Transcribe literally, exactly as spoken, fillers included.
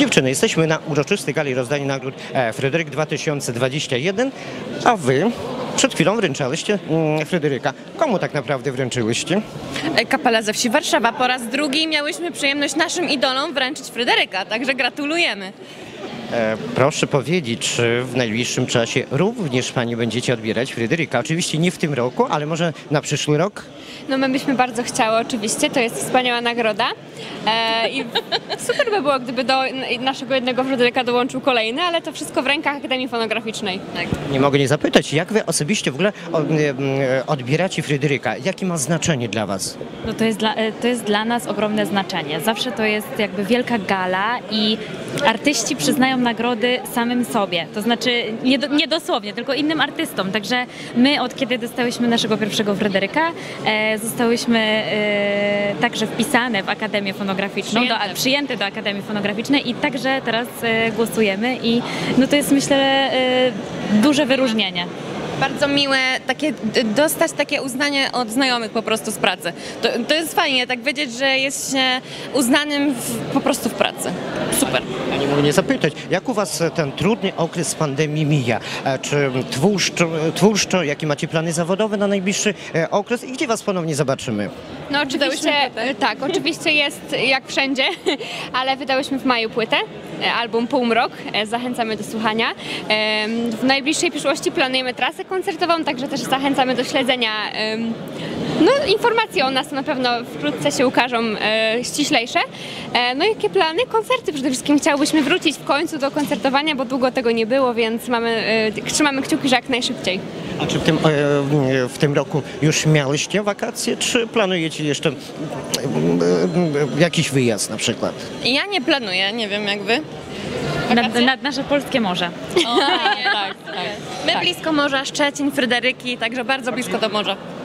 Dziewczyny, jesteśmy na uroczystej gali rozdania nagród Fryderyk dwa tysiące dwadzieścia jeden, a wy przed chwilą wręczaliście Fryderyka. Komu tak naprawdę wręczyłyście? Kapela ze wsi Warszawa. Po raz drugi miałyśmy przyjemność naszym idolom wręczyć Fryderyka, także gratulujemy. Proszę powiedzieć, czy w najbliższym czasie również Pani będziecie odbierać Fryderyka? Oczywiście nie w tym roku, ale może na przyszły rok? No my byśmy bardzo chciały oczywiście, to jest wspaniała nagroda e, i super by było, gdyby do naszego jednego Fryderyka dołączył kolejny, ale to wszystko w rękach Akademii Fonograficznej. Tak. Nie mogę nie zapytać, jak Wy osobiście w ogóle odbieracie Fryderyka? Jakie ma znaczenie dla Was? No to jest dla, to jest dla nas ogromne znaczenie. Zawsze to jest jakby wielka gala i artyści przyznają nagrody samym sobie, to znaczy nie, do, nie dosłownie, tylko innym artystom. Także my od kiedy dostałyśmy naszego pierwszego Fryderyka, e, zostałyśmy e, także wpisane w Akademię Fonograficzną, przyjęte do, przyjęte do Akademii Fonograficznej i także teraz e, głosujemy i no to jest myślę e, duże wyróżnienie. Bardzo miłe takie, dostać takie uznanie od znajomych po prostu z pracy. To, to jest fajnie, tak wiedzieć, że jest się uznanym w, po prostu w pracy. Super. Ja nie mogę nie zapytać, jak u Was ten trudny okres pandemii mija? Czy twórczo, jakie macie plany zawodowe na najbliższy okres i gdzie Was ponownie zobaczymy? No oczywiście, tak, oczywiście jest jak wszędzie, ale wydałyśmy w maju płytę, album Półmrok, zachęcamy do słuchania. W najbliższej przyszłości planujemy trasę koncertową, także też zachęcamy do śledzenia. No, informacje o nas na pewno wkrótce się ukażą e, ściślejsze. E, no jakie plany? Koncerty przede wszystkim. Chciałybyśmy wrócić w końcu do koncertowania, bo długo tego nie było, więc mamy, e, trzymamy kciuki, że jak najszybciej. A czy w tym, e, w tym roku już miałyście wakacje, czy planujecie jeszcze e, e, jakiś wyjazd na przykład? Ja nie planuję, nie wiem jak wy. Nad, nad nasze polskie morze. O, tak, tak, tak. My tak. Blisko morza, Szczecin, Fryderyki, także bardzo blisko do morza.